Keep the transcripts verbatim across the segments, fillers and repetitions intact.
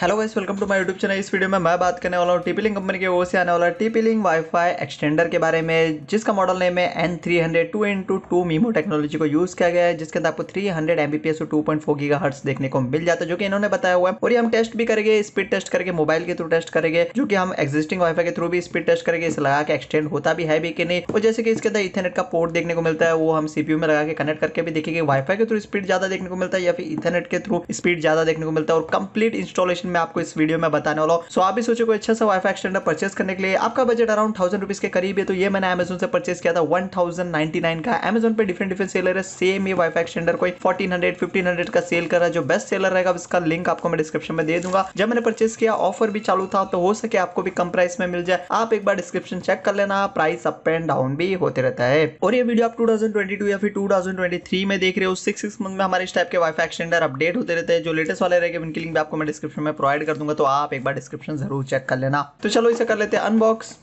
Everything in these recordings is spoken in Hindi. Hello guys, welcome to my YouTube channel. इस वीडियो में मैं बात करने वाला हूँ टीपी लिंक कंपनी की ओर से आने वाला टीपी लिंक वाईफाई एक्सटेंडर के बारे में, जिसका मॉडल नेम है N three hundred two into two MIMO technology को यूज़ किया गया है, जिसके अंदर आपको three hundred M B P S और two point four giga hertz देखने को मिल जाता है, जो कि इन्होंने बताया हुआ है। और ये हम टेस्ट भी करेंगे, स्पीड टेस्ट करके मोबाइल के थ्रू टेस्ट करेंगे, जो कि हम एक्जिस्टिंग वाईफाई के थ्रू भी स्पीड टेस्ट करेंगे, इसे लगा के एक्सटेंड होता भी है भी कि नहीं। और जैसे कि इसके अंदर इथरनेट का पोर्ट देखने को मिलता है, वो हम सीपीयू में लगा के कनेक्ट करके भी देखेंगे वाईफाई के थ्रू स्पीड ज़्यादा देखने को मिलता है या फिर इथरनेट के थ्रू स्पीड ज़्यादा देखने को मिलता है। और कंप्लीट इंस्टॉलेशन मैं आपको इस वीडियो में बताने वाला हूँ। सो आप भी सोचो कोई अच्छा सा वाईफाई एक्सटेंडर परचेस करने के लिए आपका बजट अराउंड थाउजेंड रुपीज के करीब है, तो ये मैंने अमेजन से परचेस किया था वन थाउजेंड नाइनटी नाइन का। अमेजन पे डिफरेंट डिफरेंट सेलर है, सेम ये वाईफाई एक्सटेंडर कोई फोर्टीन हंड्रेड फिफ्टीन हंड्रेड का सेल कर रहा है। जो बेस्ट सेलर रहेगा उसका लिंक आपको मैं डिस्क्रिप्शन में दे दूंगा। जब मैंने परचेस किया ऑफर भी चालू था, तो हो सके आपको भी कम प्राइस में मिल जाए। आप एक बार डिस्क्रिप्शन चेक कर लेना, प्राइस अप एंड डाउन भी होते रहता है। और ये वीडियो आप टू थाउजेंड ट्वेंटी टू या फिर टू थाउजेंड ट्वेंटी थ्री में देख रहे हो, सिक्स सिक्स मंथ में हमारे इस टाइप के वाईफाई एक्सटेंडर अपडेट होते रहते हैं। जो लेटेस्ट वाले रहेंगे उनकी लिंक आपको मैं डिस्क्रिप्शन में प्रोवाइड कर दूंगा, तो आप एक बार डिस्क्रिप्शन जरूर चेक कर लेना। तो चलो इसे कर लेते हैं अनबॉक्स।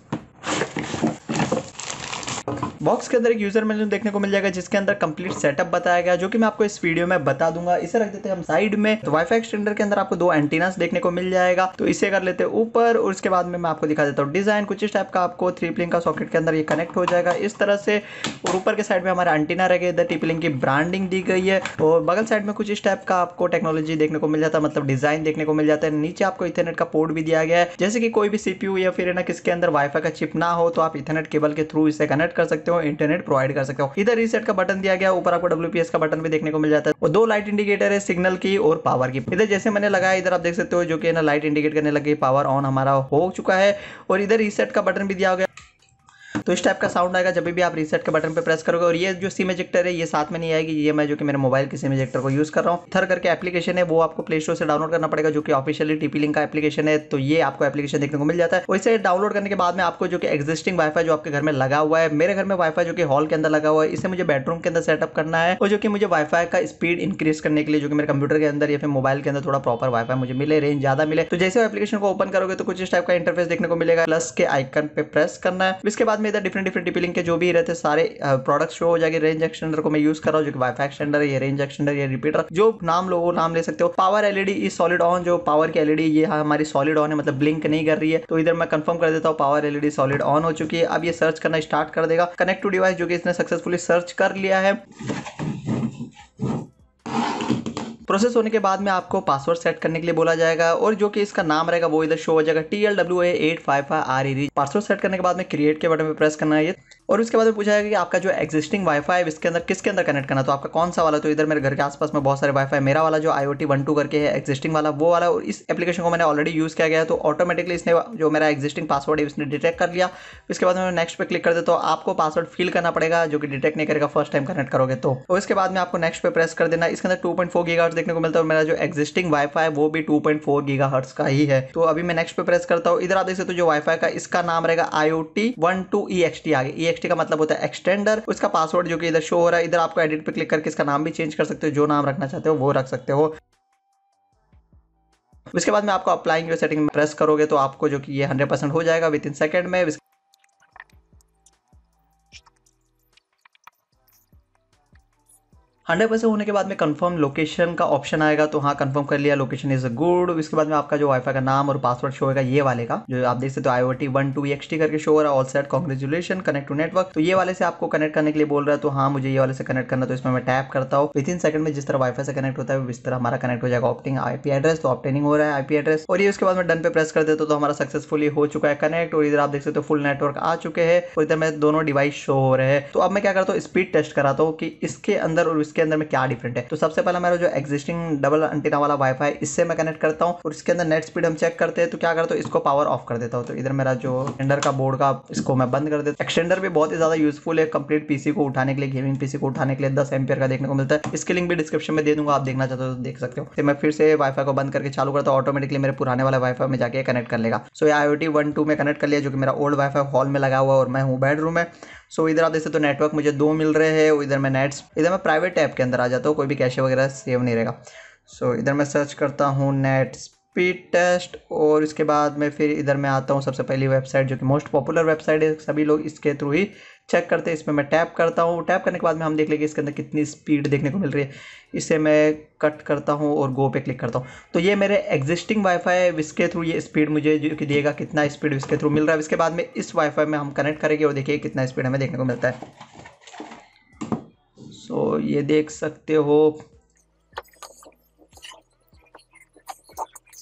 बॉक्स के अंदर एक यूजर मेन्यू देखने को मिल जाएगा, जिसके अंदर कंप्लीट सेटअप बताया गया, जो कि मैं आपको इस वीडियो में बता दूंगा। इसे रख देते हैं हम साइड में। तो वाईफाई एक्सटेंडर के अंदर आपको दो एंटीनास देखने को मिल जाएगा, तो इसे कर लेते हैं ऊपर। और उसके बाद में मैं आपको दिखा देता हूँ डिजाइन कुछ इस टाइप का। आपको थ्री पी लिंक का सॉकेट के अंदर ये कनेक्ट हो जाएगा इस तरह से, और ऊपर के साइड में हमारा एंटीना रहेगा। इधर टीपी लिंक की ब्रांडिंग दी गई है, और बगल साइड में कुछ इस टाइप का आपको टेक्नोलॉजी देखने को मिल जाता है, मतलब डिजाइन देखने को मिल जाता है। नीचे आपको इथरनेट का पोर्ट भी दिया गया है, जैसे कि कोई भी सीपीयू या फिर ना किसके अंदर वाईफाई का चिप ना हो तो आप इथरनेट केबल के थ्रू इसे कनेक्ट कर सकते हो, इंटरनेट प्रोवाइड कर सकते हो। इधर रीसेट का बटन दिया गया, ऊपर आपको डब्ल्यूपीएस का बटन भी देखने को मिल जाता है, और दो लाइट इंडिकेटर है सिग्नल की और पावर की। इधर जैसे मैंने लगाया, इधर आप देख सकते हो जो कि ना लाइट इंडिकेट करने लगी, पावर ऑन हमारा हो चुका है। और इधर रीसेट का बटन भी दिया गया, तो इस टाइप का साउंड आएगा जब भी आप रीसेट के बटन पे प्रेस करोगे। और ये जो सिम एजेक्टर है ये साथ में नहीं आएगी, ये मैं जो कि मेरे मोबाइल के सिम एजेक्टर को यूज़ कर रहा हूँ। थर करके एप्लीकेशन है, वो आपको प्ले स्टोर से डाउनलोड करना पड़ेगा, जो कि ऑफिशियली टीपी लिंक का एप्लीकेशन है। तो ये आपको एप्लीकेशन देखने को मिल जाता है, और इसे डाउनलोड करने के बाद में आपको जो कि एक्जिस्टिंग वाईफाई जो आपके घर में लगा हुआ है, मेरे घर में वाईफाई जो कि हॉल के अंदर लगा हुआ है, इसे मुझे बेडरूम के अंदर सेटअप करना है। और जो कि मुझे वाईफाई का स्पीड इंक्रीज करने के लिए, जो कि मेरे कंप्यूटर के अंदर या फिर मोबाइल के अंदर थोड़ा प्रॉपर वाईफाई मुझे मिले, रेंज ज्यादा मिले, तो जैसे एप्लीकेशन को ओपन करोगे तो कुछ इस टाइप का इंटरफेस देखने को मिलेगा। प्लस के आइकन पे प्रेस करना है। इसके बाद में डिफरेंट डिफरेंट टीपी लिंक के जो भी रहते सारे प्रोडक्ट्स शो हो जाएंगे। रेंज एक्सटेंडर को मैं यूज कर रहा हूँ, जो कि वाईफाई एक्सटेंडर है, ये रेंज एक्सटेंडर, ये रिपीटर, जो नाम लोगों नाम ले सकते हो। Power LED is solid on, जो पावर की एलईडी ये हमारी सॉलिड ऑन है, मतलब ब्लिंक नहीं कर रही है। तो इधर मैं कंफर्म कर देता हूँ, पावर एलईडी सॉलिड ऑन हो चुकी है। अब ये सर्च करना स्टार्ट कर देगा। कनेक्ट टू डिवाइस, जो कि इसने सक्सेसफुली सर्च कर लिया है। प्रोसेस होने के बाद में आपको पासवर्ड सेट करने के लिए बोला जाएगा, और जो कि इसका नाम रहेगा वो इधर शो हो जाएगा, T L W A eight five five R E. Password set करने के बाद में क्रिएट के बटन पे प्रेस करना है ये, और उसके बाद में पूछा जाएगा कि आपका जो एक्जिस्टिंग वाईफाई है इसके अंदर किसके अंदर कनेक्ट करना, तो आपका कौन सा वाला। तो इधर मेरे घर के आसपास में बहुत सारे वाईफाई, मेरा वाला जो आईओटी वन टू करके है एक्जिस्टिंग वाला, वो वाला। और इस एप्लीकेशन को मैंने ऑलरेडी यूज़ किया गया है, तो ऑटोमेटिकली इसने जो मेरा एक्जिस्टिंग पासवर्ड है इसने डिटेक्ट कर लिया। इसके बाद मैं नेक्स्ट पे क्लिक कर देता हूँ। आपको पासवर्ड फिल करना पड़ेगा, जो कि डिटेक्ट नहीं करेगा फर्स्ट टाइम कनेक्ट करोगे तो। उसके बाद में आपको नेक्स्ट पे प्रेस कर देना। इसके अंदर two point four giga hertz देखने को मिलता है, और मेरा जो एक्जिस्टिंग वाईफाई है वो भी two point four giga hertz का ही है। तो अभी मैं नेक्स्ट पे प्रेस करता हूँ। इधर आप देख सकते हो जो वाईफाई का इसका नाम रहेगा IOT one two E X T, आगे ई एक्स टी का मतलब होता है एक्सटेंडर। उसका पासवर्ड जो कि इधर शो हो रहा है, इधर आपको एडिट पे क्लिक करके इसका नाम भी चेंज कर सकते हो, जो नाम रखना चाहते हो वो रख सकते हो। उसके बाद में आपको अप्लाइंग योर सेटिंग में प्रेस करोगे तो आपको जो कि ये हंड्रेड परसेंट हो जाएगा विद इन सेकंड में। हंड्रेड परसेंट होने के बाद में कंफर्म लोकेशन का ऑप्शन आएगा, तो हाँ कंफर्म कर लिया, लोकेशन इज गुड। इसके बाद में आपका जो वाईफाई का नाम और पासवर्ड शो होगा, ये वाले का जो आप देख सकते हो IOT one two X T करके शो हो रहा है। All set, congratulation, connect to network. तो ये वाले से आपको कनेक्ट करने के लिए बोल रहा है, तो हाँ मुझे ये वाले से कनेक्ट करना, तो इसमें मैं टैप करता हूँ। विद इन सेकंड में जिस तरह वाईफाई से कनेक्ट होता है इस तरह हमारा कनेक्ट हो जाएगा। ऑप्टिंग आईपी एड्रेस, तो ऑप्टेनिंग हो रहा है आईपी एड्रेस। और ये उसके बाद में डन पे प्रेस कर देता हूँ, तो हमारा सक्सेसफुली हो चुका है कनेक्ट। और इधर आप देख सकते हो फुल नेटवर्क आ चुके हैं, और इधर मेरे दोनों डिवाइस शो हो रहे हैं। तो अब मैं क्या करता हूँ, स्पीड टेस्ट कराता हूँ कि इसके अंदर और के अंदर में क्या डिफरेंट है। तो सबसे पहला मेरा जो एक्जिस्टिंग डबल एंटीना वाला वाईफाई, इससे मैं कनेक्ट करता हूँ, और इसके अंदर नेट स्पीड हम चेक करते हैं। तो क्या करता हूँ, इसको पावर ऑफ कर देता हूँ। तो इधर मेरा जो एक्सटेंडर का बोर्ड का, इसको मैं बंद कर देता हूँ। एक्सटेंडर भी बहुत ही ज्यादा यूजफुल है, कंप्लीट पीसी को उठाने के लिए, गेमिंग पीसी को उठाने के लिए। दस एम्पियर का देखने को मिलता है, इसकी लिंक भी डिस्क्रिप्शन में दे दूंगा, आप देखना चाहते हो तो देख सकते हो। तो मैं फिर से वाईफाई को बंद करके चालू करता हूँ, ऑटोमेटिकली मेरे पुराने वाला वाईफाई में जाके कनेक्ट कर लेगा। सो आईओटी वन टू में कनेक्ट कर लिया, जो कि मेरा ओल्ड वाईफाई हॉल में लगा हुआ और मैं हूँ बेडरूम में। सो इधर आप देख सकते हो नेटवर्क मुझे दो मिल रहे हैं। इधर मैं नेट्स, इधर मैं प्राइवेट ऐप के अंदर आ जाता हूँ, कोई भी कैशे वगैरह सेव नहीं रहेगा। सो so, इधर मैं सर्च करता हूँ नेट स्पीड टेस्ट, और इसके बाद मैं फिर इधर मैं आता हूँ सबसे पहली वेबसाइट जो कि मोस्ट पॉपुलर वेबसाइट है, सभी लोग इसके थ्रू ही चेक करते हैं। इसमें मैं टैप करता हूँ, टैप करने के बाद में हम देख लेंगे इसके अंदर कितनी स्पीड देखने को मिल रही है। इसे मैं कट करता हूँ और गो पे क्लिक करता हूँ। तो ये मेरे एग्जिस्टिंग वाईफाई है, इसके थ्रू ये स्पीड मुझे जो कि देगा कितना स्पीड इसके थ्रू मिल रहा है। इसके बाद में इस वाईफाई में हम कनेक्ट करेंगे और देखिए कितना स्पीड हमें देखने को मिलता है। सो so, ये देख सकते हो।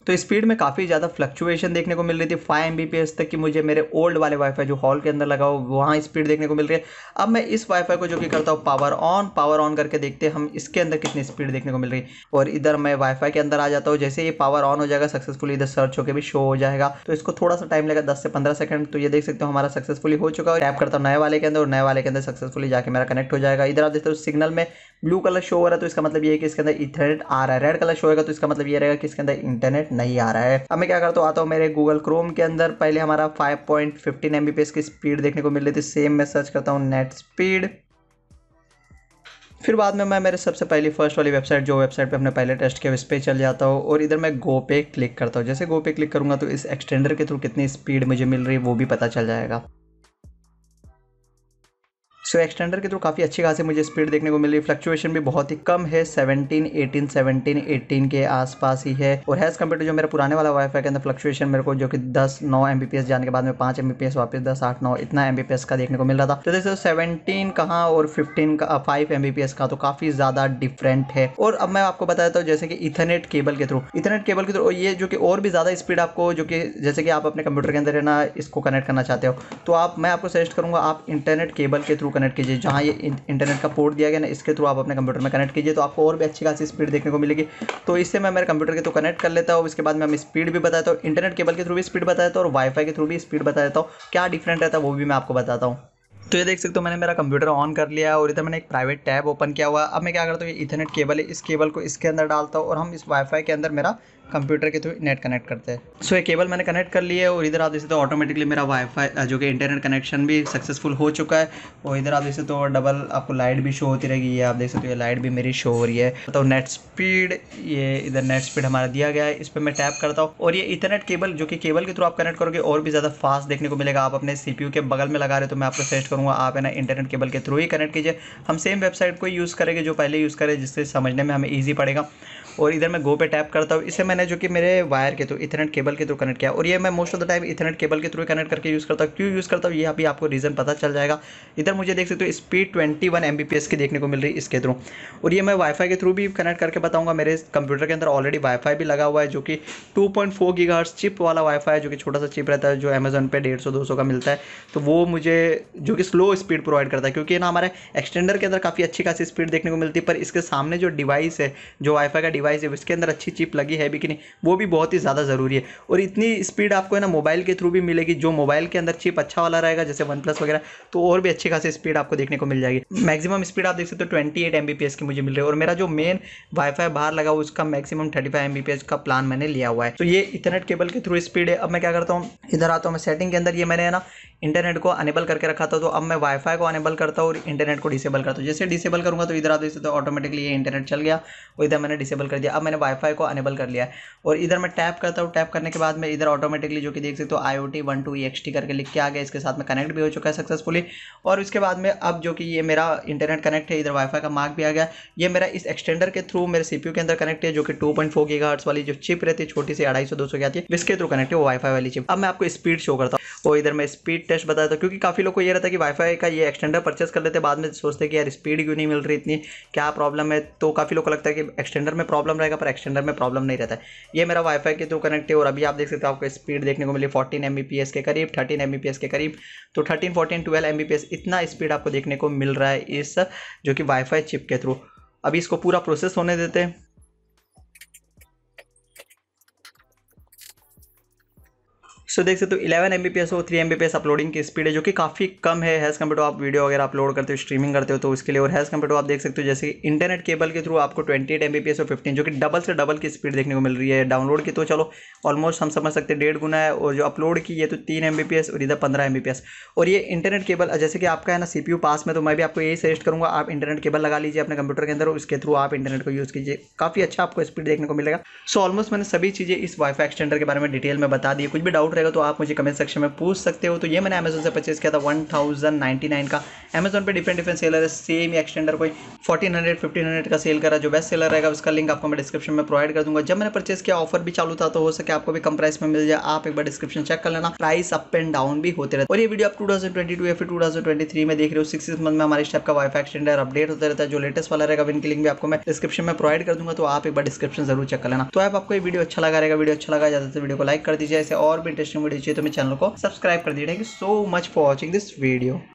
तो स्पीड में काफ़ी ज़्यादा फ्लक्चुएशन देखने को मिल रही थी, five M B P S तक की मुझे मेरे ओल्ड वाले वाईफाई जो हॉल के अंदर लगा हो वहाँ स्पीड देखने को मिल रही है। अब मैं इस वाईफाई को जो कि करता हूँ पावर ऑन, पावर ऑन करके देखते हैं हम इसके अंदर कितनी स्पीड देखने को मिल रही है। और इधर मैं वाईफाई के अंदर आ जाता हूँ, जैसे ये पावर ऑन हो जाएगा सक्सेसफुली इधर सर्च होकर भी शो हो जाएगा। तो इसको थोड़ा सा टाइम लगेगा दस से पंद्रह सेकंड। तो ये देख सकते हो हमारा सक्सेसफुली हो चुका है। टैप करता हूँ नए वाले के अंदर और नए वाले के अंदर सक्सेसफुली जाकर मेरा कनेक्ट हो जाएगा। इधर आप देखते हो सिग्नल में ब्लू कलर शो हो रहा है, तो इसका मतलब ये है कि इसके अंदर ईथरनेट आ रहा है। रेड कलर शो होगा तो इसका मतलब ये रहेगा कि इसके अंदर इंटरनेट नहीं आ रहा है। अब मैं क्या करता हूँ, आता हूँ मेरे गूगल क्रोम के अंदर। पहले हमारा five point one five M B P S की स्पीड देखने को मिल रही थी। सेम मैं सर्च करता हूँ नेट स्पीड, फिर बाद में मैं मेरे सबसे पहली फर्स्ट वाली वेबसाइट जो वेबसाइट पे हमने पहले टेस्ट किया उस पर चल जाता हूँ और इधर मैं गो पे क्लिक करता हूँ। जैसे गो पे क्लिक करूँगा तो इस एक्सटेंडर के थ्रू कितनी स्पीड मुझे मिल रही है वो भी पता चल जाएगा। सो so, एक्सटेंडर के थ्रू काफ़ी अच्छी खासी मुझे स्पीड देखने को मिल रही है। फ्लक्चुएशन भी बहुत ही कम है, सत्रह, अठारह, सत्रह, अठारह के आसपास ही है। और हैज़ कम्पेयर टू जो मेरा पुराने वाला वाईफाई के अंदर फ्लक्चुएशन मेरे को जो कि दस नौ एम बी पी एस जाने के बाद में पाँच एम बी पी एस वापस दस आठ नौ इतना एम बी पी एस का देखने को मिल रहा था। तो जैसे सत्रह कहाँ और पंद्रह का पाँच एम बी पी एस का, तो काफ़ी ज़्यादा डिफरेंट है। और अब मैं आपको बता देता हूँ जैसे कि इथरनेट केबल के थ्रू इथरनेट केबल के थ्रू ये जो कि और भी ज़्यादा स्पीड आपको जो कि जैसे कि आप अपने कंप्यूटर के अंदर है ना इसको कनेक्ट करना चाहते हो तो आप मैं आपको सजेस्ट करूँगा आप इंटरनेट केबल के थ्रू कनेक्ट कीजिए। जहाँ ये इंटरनेट का पोर्ट दिया गया ना इसके थ्रू आप अपने कंप्यूटर में कनेक्ट कीजिए तो आपको और भी अच्छी खासी स्पीड देखने को मिलेगी। तो इससे मैं मेरे कंप्यूटर के थ्रू कनेक्ट कर लेता हूँ। इसके बाद मैं स्पीड भी बताता हूँ, इंटरनेट केबल के थ्रू भी स्पीड बताता हूँ और वाईफाई के थ्रू भी स्पीड बता देता हूँ, क्या डिफरेंट रहता है वो भी मैं आपको बताता हूँ। तो ये देख सकते हो मैंने मेरा कंप्यूटर ऑन कर लिया और इधर मैंने एक प्राइवेट टैब ओपन किया हुआ। अब मैं क्या करता हूँ, ये इथरनेट केबल है, इस केबल को इसके अंदर डालता हूँ और हम इस वाईफाई के अंदर मेरा कंप्यूटर के थ्रू नेट कनेक्ट करते हैं। सो so, ये केबल मैंने कनेक्ट कर ली है और इधर आप देख सकते हो ऑटोमेटिकली मेरा वाईफाई जो कि इंटरनेट कनेक्शन भी सक्सेसफुल हो चुका है। और इधर आप देख सकते हो डबल आपको लाइट भी शो होती रहेगी, ये आप देख सकते हो ये लाइट भी मेरी शो हो रही है। तो नेट स्पीड ये इधर नेट स्पीड हमारा दिया गया है, इस पर मैं टैप करता हूँ और ये इथरनेट केबल जो कि केबल के थ्रू आप कनेक्ट करोगे और भी ज़्यादा फास्ट देखने को मिलेगा। आप अपने सीपीयू के बगल में लगा रहे हो तो मैं आपको सजेस्ट करूँगा आप है ना इंटरनेट केबल के थ्रू ही कनेक्ट कीजिए। हम सेम वेबसाइट को यूज़ करेंगे जो पहले यूज़ करें, जिससे समझने में हमें ईजी पड़ेगा। और इधर मैं गो पे टैप करता हूँ, इसे मैंने जो कि मेरे वायर के थ्रू इथरनेट केबल के थ्रू कनेक्ट किया। और ये मैं most of the time ethernet cable के थ्रू कनेक्ट करके यूज़ करता हूँ। क्यों यूज़ करता हूँ ये अभी आपको रीज़न पता चल जाएगा। इधर मुझे देख सकते हो स्पीड इक्कीस एम बी पी एस की देखने को मिल रही है इसके थ्रू। और ये मैं वाईफाई के थ्रू भी कनेक्ट करके बताऊँगा। मेरे कंप्यूटर के अंदर ऑलरेडी वाईफाई भी लगा हुआ है जो कि two point four gigahertz chip वाला वाईफाई जो कि छोटा सा चिप रहता है जो अमेजन पे डेढ़ सौ दो सौ का मिलता है। तो वो मुझे जो कि स्लो स्पीड प्रोवाइड करता है, क्योंकि ना हमारे एक्सटेंडर के अंदर काफ़ी अच्छी खासी स्पीड देखने को मिलती है, पर इसके सामने जो डिवाइस है जो वाईफाई का डिवाइस है उसके अंदर अच्छी चिप लगी है भी कि नहीं वो भी बहुत ही ज़्यादा ज़रूरी है। और इतनी स्पीड आपको है ना मोबाइल के थ्रू भी मिलेगी, जो मोबाइल के अंदर चिप अच्छा वाला रहेगा जैसे वन प्लस वगैरह, तो और भी अच्छी खासी स्पीड आपको देखने को मिल जाएगी। मैक्सिमम स्पीड आप देख सकते हो twenty eight M B P S की मुझे मिल रही है और मेरा जो मेन वाईफाई बाहर लगा हुआ उसका maximum thirty five M B P S का प्लान मैंने लिया हुआ है। तो ये इथरनेट केबल के थ्रू स्पीड है। अब मैं क्या करता हूँ, इधर आता हूँ मैं सेटिंग के अंदर, ये मैंने है ना इंटरनेट को अनेबल करके रखा था, तो अब मैं वाईफाई को अनेबल करता हूँ और इंटरनेट को डिसेबल करता हूँ। जैसे डिसेबल करूँगा तो इधर आप देख सकते हो ऑटोमेटिकली ये इंटरनेट चल गया और इधर मैंने डिसेबल कर दिया। अब मैंने वाईफाई को अनेबल कर लिया है और इधर मैं टैप करता हूँ। टैप करने के बाद में इधर ऑटोमेटिकली जो कि देख सकते हो I O T one two X T करके लिख के आ गया, इसके साथ में कनेक्ट भी हो चुका है सक्सेसफुली। और इसके बाद में अब जो कि ये मेरा इंटरनेट कनेक्ट है, इधर वाईफाई का मार्क भी आ गया। ये मेरा इस एक्सटेंडर के थ्रू मेरे सीपीयू के अंदर कनेक्ट है जो कि टू पॉइंट फोर गीगाहर्ट्ज़ वाली जो चिप रहती है छोटी सी अढ़ाई सौ दो सौ की आती है इसके थ्रू कनेक्ट है वो वाईफाई वाली चिप। अब मैं आपको स्पीड शो करता हूँ और इधर मैं स्पीड टेस्ट बताता हूँ, क्योंकि काफ़ी लोग को ये रहता है कि वाईफाई का ये एक्सटेंडर परचेस कर लेते हैं, बाद में सोचते हैं कि यार स्पीड क्यों नहीं मिल रही इतनी, क्या प्रॉब्लम है। तो काफ़ी लोग को लगता है कि एक्सटेंडर में प्रॉब्लम रहेगा, पर एक्सटेंडर में प्रॉब्लम नहीं रहता है। ये मेरा वाईफाई के थ्रू कनेक्ट है और अभी आप देख सकते हो आपको स्पीड देखने को मिली चौदह एम बी पी एस के करीब, तेरह एम बी पी एस के करीब, तो तेरह, चौदह, बारह एम बी पी एस इतना स्पीड आपको देखने को मिल रहा है इस जो कि वाईफाई चिप के थ्रू। अभी इसको पूरा प्रोसेस होने देते हैं। सो देख सकते हो eleven M B P S और three M B P S uploading की स्पीड है जो कि काफ़ी कम है हैज़ कम्पेयर टू आप वीडियो वगैरह अपलोड करते हो स्ट्रीमिंग करते हो तो उसके लिए। और हैज़ कम्पेयर टू आप देख सकते हो जैसे इंटरनेट केबल के थ्रू आपको twenty eight M B P S और फिफ्टीन जो कि डबल से डबल की स्पीड देखने को मिल रही है डाउनलोड की। तो चलो ऑलमोस्ट हम समझ सकते हैं डेढ़ गुना है, और जो अपलोड की ये तो तीन एम बी पी एस और इधर पंद्रह एम बी पी एस। और ये इंटरनेट केबल जैसे कि आपका है ना सी पी यू पास में, तो मैं भी आपको यही सजेस्ट करूँगा आप इंटरनेट केबल लगा लीजिए अपने कंप्यूटर के अंदर, उसके थ्रू आप इंटरनेट को यूज़ कीजिए, काफ़ी अच्छा आपको स्पीड देखने को मिलेगा। सो ऑलमोस्ट मैंने सभी चीज़ें इस वाईफाई एक्सटेंडर के बारे में डिटेल में बता दी, कुछ भी डाउट रहेगा तो आप मुझे कमेंट सेक्शन में पूछ सकते हो। तो ये मैंने अमेजन से परचेज किया था वन थाउजेंड नाइन्टी नाइन का। अमेजन पे डिफरेंट डिफरेंट सेलर है, सेम एक्सटेंडर कोई फोर्टीन हंड्रेड फिफ्टीन हंड्रेड का सेल करा, जो बेस्ट सेलर रहेगा उसका लिंक आपको मैं डिस्क्रिप्शन में प्रोवाइड कर दूंगा। जब मैंने परचेज किया ऑफर भी चालू था, तो हो सके आपको भी कम प्राइस में मिल जाए, आप एक बार डिस्क्रिप्शन चेक कर लेना, प्राइस अप एंड डाउन भी होते रहते। और ये वीडियो आप टू थाउजेंड ट्वेंटी टू या फिर टू थाउजेंड ट्वेंटी थ्री में देख रहे हो, सिक्स मंथ में हमारे स्टेप का वाईफाई एक्सटेंडर अपडेट होता रहता है, जो लेटेस्ट वाला रहेगा विन की लिंक भी आपको मैं डिस्क्रिप्शन में प्रोवाइड कर दूंगा, तो आप एक बार डिस्क्रिप्शन जरूर चेक कर लेना। तो आप आपको ये वीडियो अच्छा लगा रहेगा, वीडियो अच्छा लगा ज्यादा तो वीडियो को लाइक कर दीजिए, ऐसे और भी इंटरेस्टिंग वीडियो चाहिए तो मेरे चैनल को सब्सक्राइब कर दीजिए। Thank you so much for watching this video.